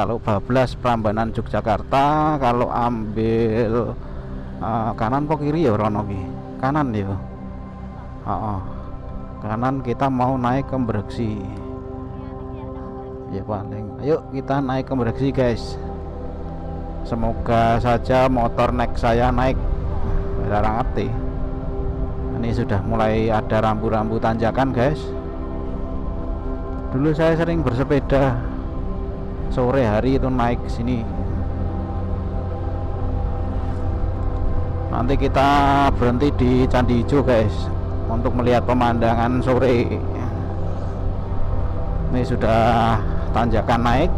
Kalau bablas Prambanan Yogyakarta, kalau ambil kanan po kiri ya Ronogi, kanan ya. Kanan kita mau naik ke Breksi. Ya paling. Ayo kita naik ke Breksi, guys. Semoga saja motor naik saya naik. Jarang ngerti. Ini sudah mulai ada rambu-rambu tanjakan, guys. Dulu saya sering bersepeda sore hari itu naik sini. Nanti kita berhenti di Candi Ijo, guys, untuk melihat pemandangan sore. Ini sudah tanjakan naik.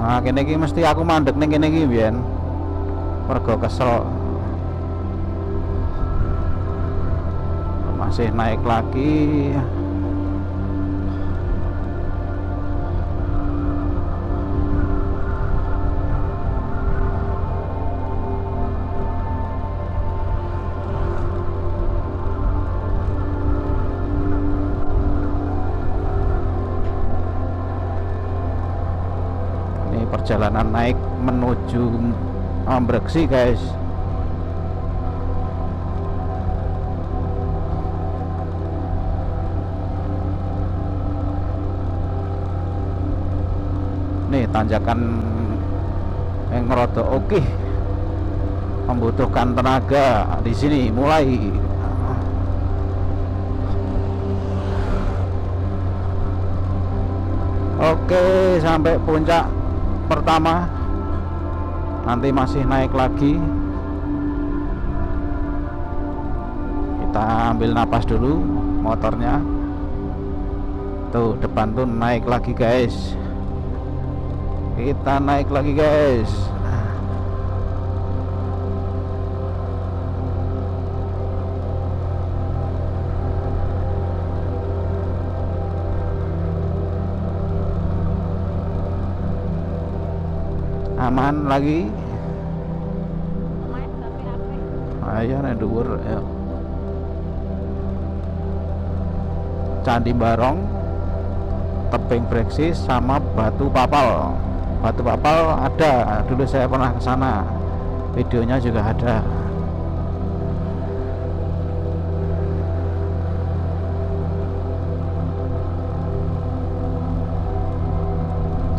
Nah, kene iki mesti aku mandek ning kene iki mbiyen. Mergo kesel. Masih naik lagi. Perjalanan naik menuju Breksi, guys. Nih tanjakan yang rada oke, membutuhkan tenaga di sini. Mulai oke sampai puncak pertama, nanti masih naik lagi. Kita ambil napas dulu motornya. Tuh depan tuh naik lagi, guys. Kita naik lagi, guys. Aman lagi. Ayo nek dhuwur ya. Candi Barong, Tebing Breksi sama Batu Papal. Batu Papal ada, dulu saya pernah ke sana. Videonya juga ada.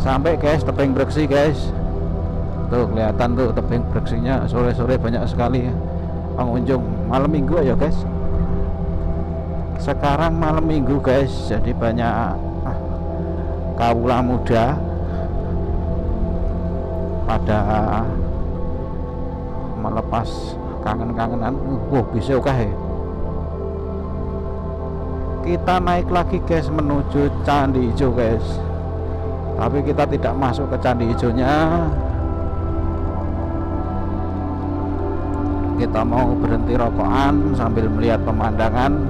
Sampai guys Tebing Breksi, guys. Tuh kelihatan tuh Tebing Breksinya, sore-sore banyak sekali pengunjung malam minggu ya, guys. Sekarang malam minggu, guys, jadi banyak kaula muda pada melepas kangen-kangenan. Wah, bisa kah ya? Kita naik lagi, guys, menuju Candi Ijo, guys. Tapi kita tidak masuk ke Candi Ijonya. Kita mau berhenti rokokan sambil melihat pemandangan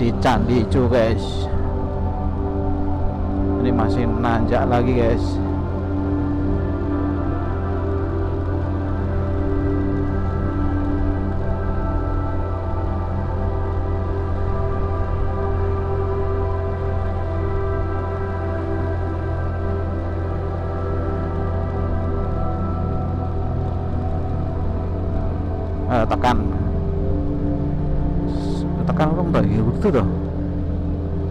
di Candi Ijo, guys. Ini masih menanjak lagi, guys. Tekan kok mbak itu toh.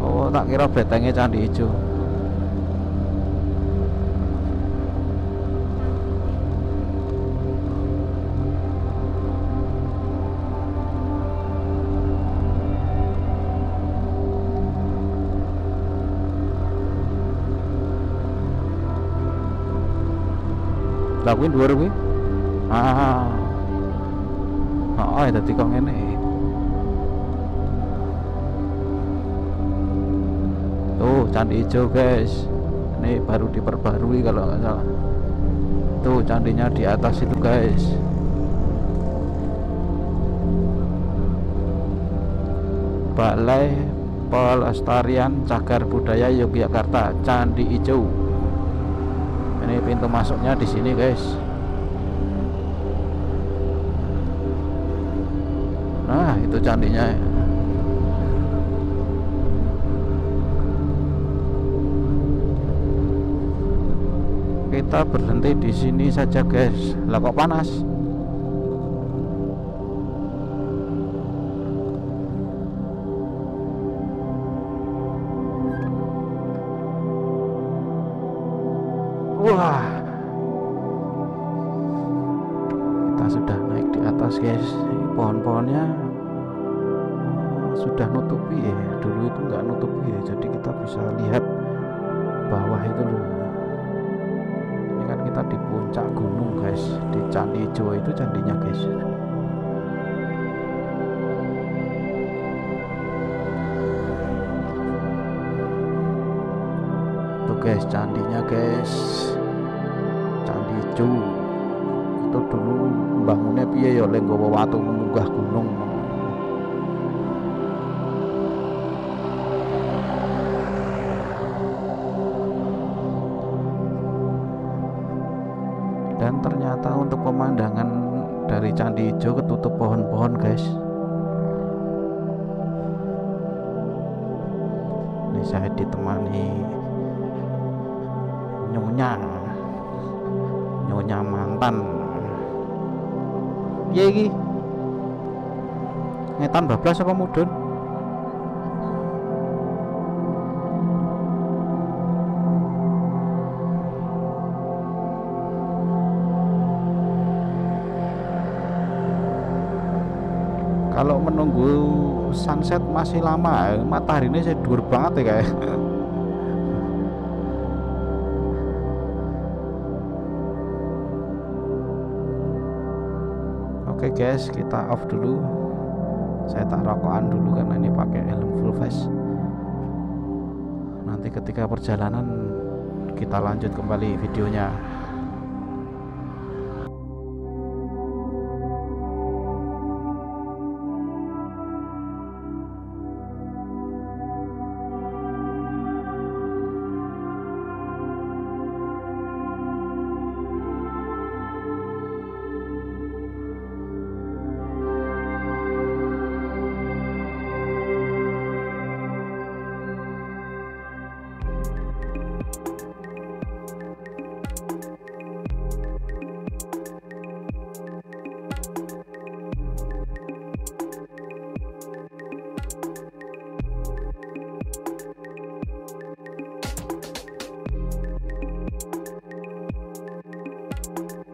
Oh, tak kira betengnya Candi Ijo. Lakuin dua ribu. Oh, ada tikong ini. Tuh Candi Ijo, guys. Ini baru diperbarui kalau nggak salah. Tuh candinya di atas itu, guys. Balai Pelestarian Cagar Budaya Yogyakarta, Candi Ijo. Ini pintu masuknya di sini, guys. Nah, itu candinya. Kita berhenti di sini saja, guys. Lah kok panas? Wah. Kita sudah naik di atas, guys. Pohon-pohonnya sudah nutupi ya. Dulu itu nggak nutupi ya. Jadi kita bisa lihat bawah itu dulu. Kan kita di puncak gunung, guys, di Candi Ijo itu candinya, guys. Tuh guys candinya, guys, Candi Ijo itu dulu bangunnya piye ya, lenggowo watu mengunggah gunung. Dan ternyata untuk pemandangan dari Candi Ijo ketutup pohon-pohon, guys. Ini saya ditemani nyonya mantan. Piye iki? Ngetan bablas apa mudun? Kalau menunggu sunset masih lama, matahari ini saya dur banget ya, kayak Oke guys, kita off dulu. Saya tak rokokan dulu karena ini pakai helm full face. Nanti ketika perjalanan kita lanjut kembali videonya.